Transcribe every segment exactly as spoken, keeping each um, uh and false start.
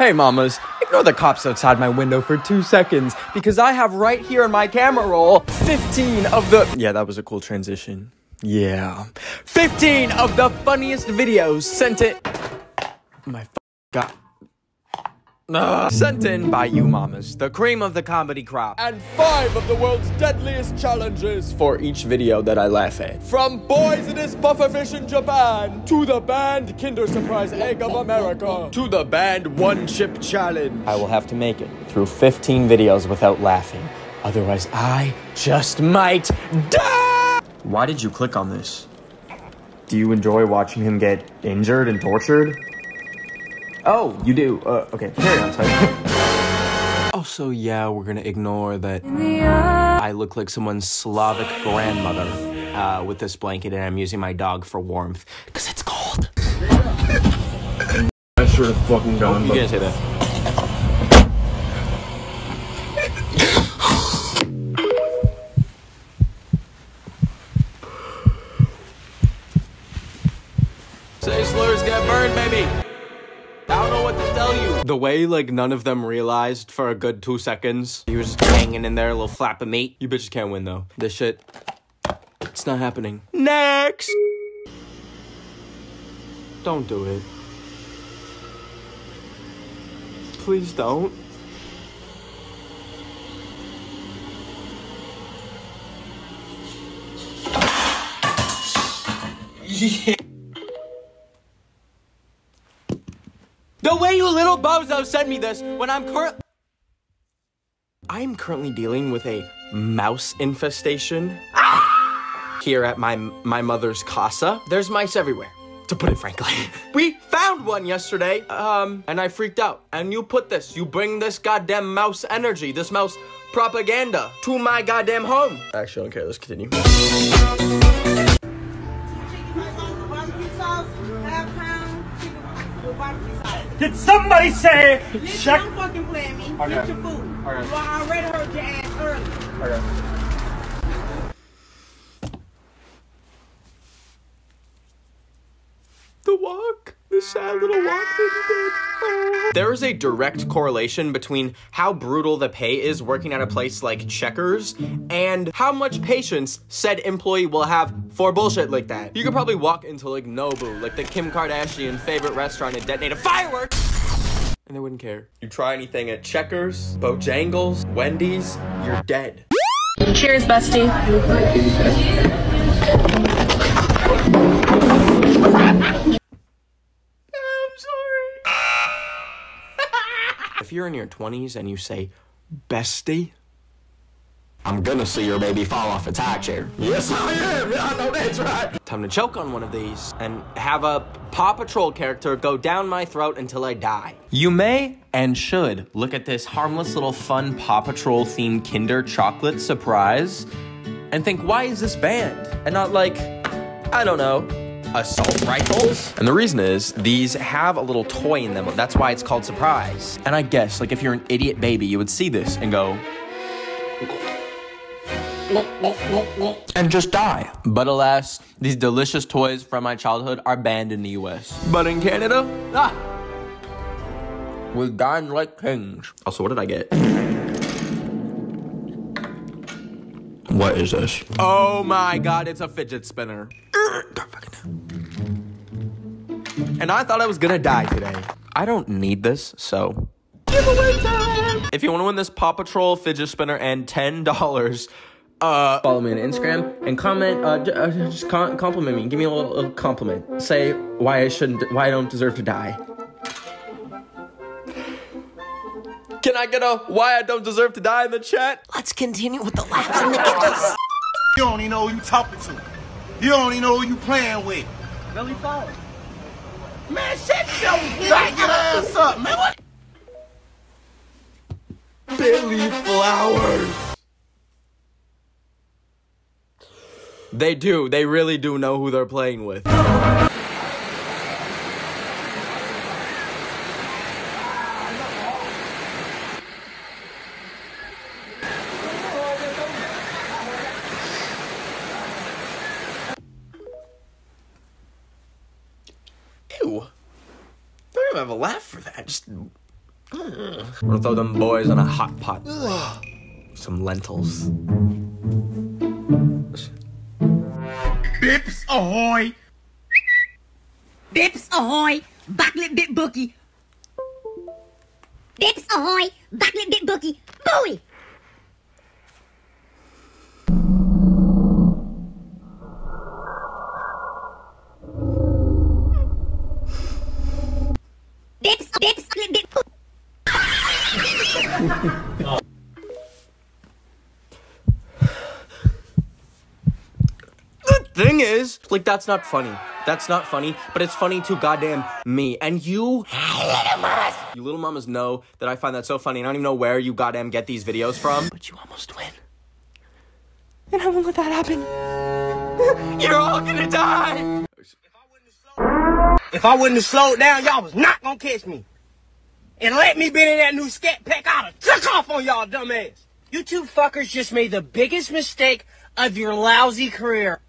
Hey mamas, ignore the cops outside my window for two seconds because I have right here in my camera roll fifteen of the- Yeah, that was a cool transition. Yeah. fifteen of the funniest videos sent it- My f- God. Uh, sent in by you mamas, the cream of the comedy crop, and five of the world's deadliest challenges for each video that I laugh at. From poisonous pufferfish in Japan, to the banned Kinder Surprise Egg of America, to the banned One Chip Challenge. I will have to make it through fifteen videos without laughing, otherwise I just might die! Why did you click on this? Do you enjoy watching him get injured and tortured? Oh, you do? Uh, okay, carry on, sorry. Also, yeah, we're gonna ignore that I look like someone's Slavic grandmother uh, with this blanket, and I'm using my dog for warmth, because it's cold. I should have fucking gone. You guys say that. Say slurs, get burned, baby. I don't know what to tell you. The way, like, none of them realized for a good two seconds. He was just hanging in there, a little flap of meat. You bitches can't win, though. This shit, it's not happening. Next! Don't do it. Please don't. Yeah. The way you little bozo sent me this when I'm curr- I am currently dealing with a mouse infestation here at my my mother's casa. There's mice everywhere, to put it frankly. We found one yesterday, um, and I freaked out. And you put this, you bring this goddamn mouse energy, this mouse propaganda to my goddamn home. Actually, I don't care, let's continue. Did somebody say check? Don't fucking play at me. Okay. Get your food. Okay. You already hurt your ass early. Okay. The walk. The sad little walk that you did. Oh. There is a direct correlation between how brutal the pay is working at a place like Checkers and how much patience said employee will have for bullshit like that. You could probably walk into like Nobu, like the Kim Kardashian favorite restaurant, and detonate a firework, and they wouldn't care. You try anything at Checkers, Bojangles, Wendy's, you're dead. Cheers, Busty. If you're in your twenties and you say, bestie, I'm gonna see your baby fall off its high chair. Yes, I am. I know that's right. Time to choke on one of these and have a Paw Patrol character go down my throat until I die. You may and should look at this harmless little fun Paw Patrol themed Kinder chocolate surprise and think, why is this banned? And not like, I don't know, assault rifles? And the reason is, these have a little toy in them. That's why it's called surprise. And I guess, like, if you're an idiot baby, you would see this and go... and just die. But alas, these delicious toys from my childhood are banned in the U S. But in Canada, ah! We're dying like kings. Also, what did I get? What is this? Oh my God, it's a fidget spinner. And I thought I was gonna die today. I don't need this, so. Giveaway time! If you wanna win this Paw Patrol fidget spinner and ten dollars, uh, follow me on Instagram and comment, uh, uh just con compliment me. Give me a little, little compliment. Say why I shouldn't, why I don't deserve to die. Can I get a why I don't deserve to die in the chat? Let's continue with the laughs and the giggles. You don't even know who you talking to. You don't even know who you playing with. Really fun. Man, shut your faggot ass up, man. What? Billy Flowers. They do. They really do know who they're playing with. Have a laugh for that. Just I'm gonna throw them boys in a hot pot. Some lentils. Bips ahoy! Bips ahoy! Backlit bit bookie! Bips ahoy! Backlit bit bookie! Bowie! Bips, bips, bips, bips. The thing is, like, that's not funny. That's not funny, but it's funny to goddamn me. And you, little mamas, you little mamas know that I find that so funny. And I don't even know where you goddamn get these videos from. But you almost win. And I won't let that happen. You're all gonna die. If I wouldn't have slowed down, y'all was not gonna catch me. And let me been in that new scat pack, I'd have took off on y'all dumbass. You two fuckers just made the biggest mistake of your lousy career.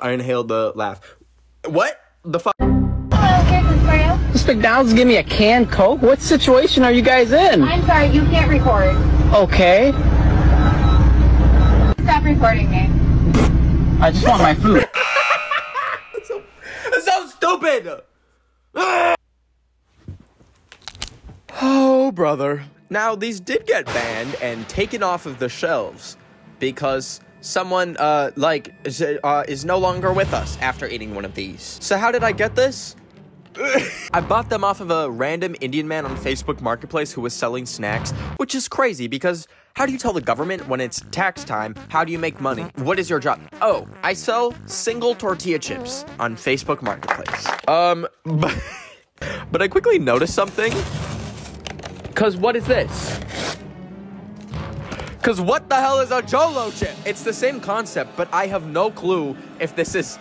I inhaled the laugh. What the fuck? Hello, here's this McDonald's give me a canned Coke? What situation are you guys in? I'm sorry, you can't record. Okay. Stop recording me. I just want my food. That's, so, that's so stupid! Oh, brother. Now, these did get banned and taken off of the shelves because someone, uh, like, is, uh, is no longer with us after eating one of these. So how did I get this? I bought them off of a random Indian man on Facebook Marketplace who was selling snacks, which is crazy because how do you tell the government when it's tax time? How do you make money? What is your job? Oh, I sell single tortilla chips on Facebook Marketplace. Um, but, but I quickly noticed something. Cause what is this? Cause what the hell is a Jolo chip? It's the same concept, but I have no clue if this is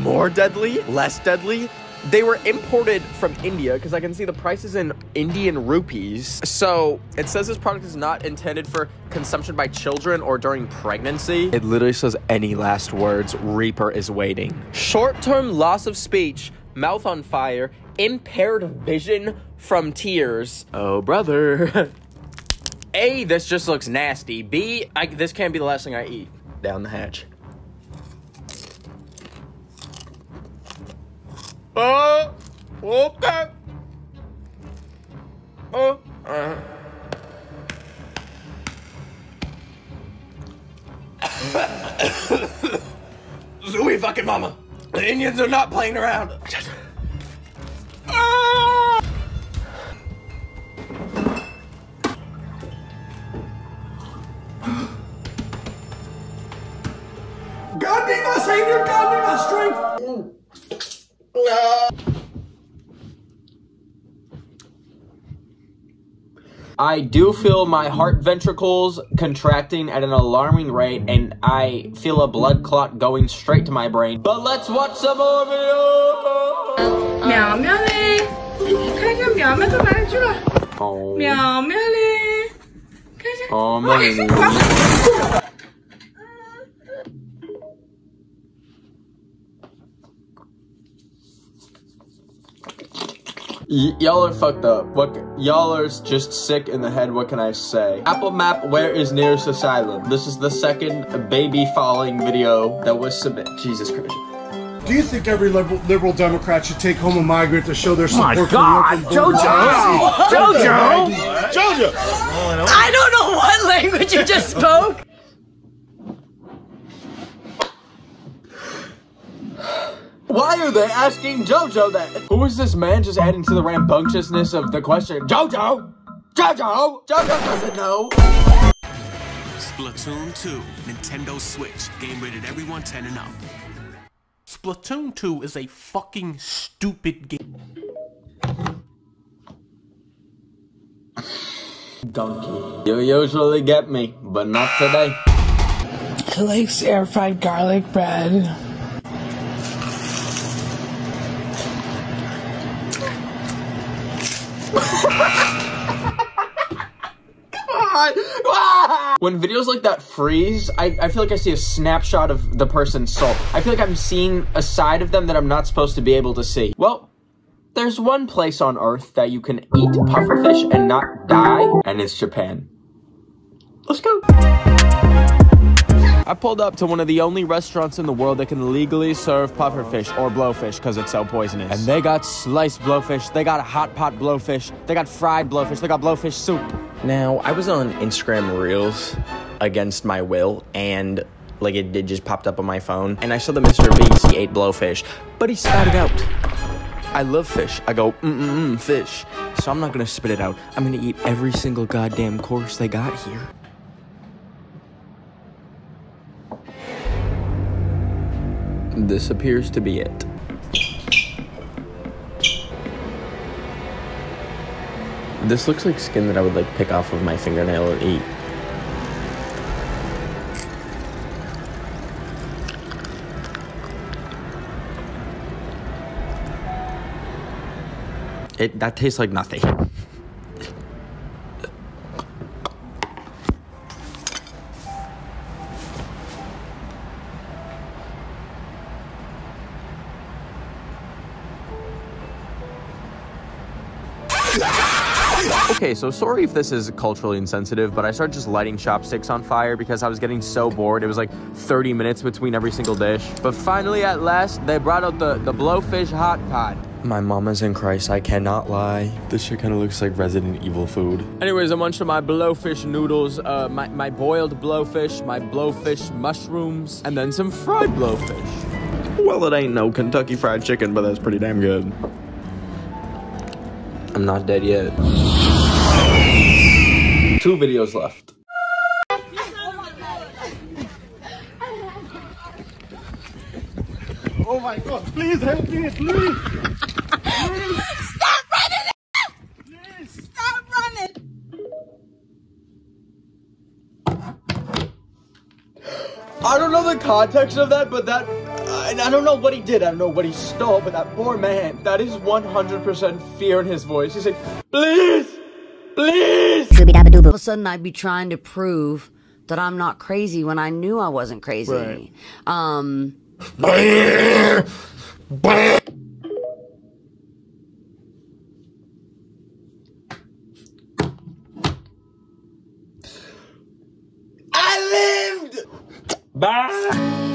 more deadly, less deadly. They were imported from India because I can see the prices in Indian rupees. So it says this product is not intended for consumption by children or during pregnancy. It literally says any last words. Reaper is waiting. Short-term loss of speech, mouth on fire, impaired vision from tears. Oh, brother. A, this just looks nasty. B, I, this can't be the last thing I eat. Down the hatch. Oh, okay. Oh, uh. Zooey fucking mama. The Indians are not playing around. Oh. God be my savior, God be my strength. No. I do feel my heart ventricles contracting at an alarming rate, and I feel a blood clot going straight to my brain. But let's watch some more videos. Meow meow le. Look, meow meow to meow meow le. Oh man. Y'all are fucked up. What? Y'all are just sick in the head. What can I say? Apple Map, where is nearest asylum? This is the second baby falling video that was submitted. Jesus Christ. Do you think every liberal, liberal Democrat should take home a migrant to show their support for the open border? My God, Jojo! Jojo! Jojo! I don't know what language you just spoke. Why are they asking Jojo that? Who is this man just adding to the rambunctiousness of the question? Jojo! Jojo! Jojo doesn't know! Splatoon two, Nintendo Switch. Game rated everyone ten and up. Splatoon two is a fucking stupid game. Donkey. You usually get me, but not today. He likes air fried garlic bread. Come on! Ah! When videos like that freeze, I, I feel like I see a snapshot of the person's soul. I feel like I'm seeing a side of them that I'm not supposed to be able to see. Well, there's one place on Earth that you can eat pufferfish and not die, and it's Japan. Let's go. I pulled up to one of the only restaurants in the world that can legally serve pufferfish or blowfish because it's so poisonous. And they got sliced blowfish, they got hot pot blowfish, they got fried blowfish, they got blowfish soup. Now, I was on Instagram Reels against my will, and like it, it just popped up on my phone, and I saw that Mister Beast, he ate blowfish, but he spat it out. I love fish. I go, mm-mm-mm, fish. So I'm not gonna spit it out. I'm gonna eat every single goddamn course they got here. This appears to be it. This looks like skin that I would like pick off of my fingernail and eat. It, that tastes like nothing. Okay, so sorry if this is culturally insensitive, but I started just lighting chopsticks on fire because I was getting so bored. It was like thirty minutes between every single dish. But finally, at last, they brought out the, the blowfish hot pot. My mama's in Christ, I cannot lie. This shit kind of looks like Resident Evil food. Anyways, I munched on my blowfish noodles, uh, my, my boiled blowfish, my blowfish mushrooms, and then some fried blowfish. Well, it ain't no Kentucky fried chicken, but that's pretty damn good. I'm not dead yet. Two videos left. Oh my God, please help me, please! Please. Stop running! Please. Stop running! I don't know the context of that, but that... I, I don't know what he did, I don't know what he stole, but that poor man, that is one hundred percent fear in his voice. He's like, please! Please! All of a sudden, I'd be trying to prove that I'm not crazy when I knew I wasn't crazy. Right. Um... I lived! Bye!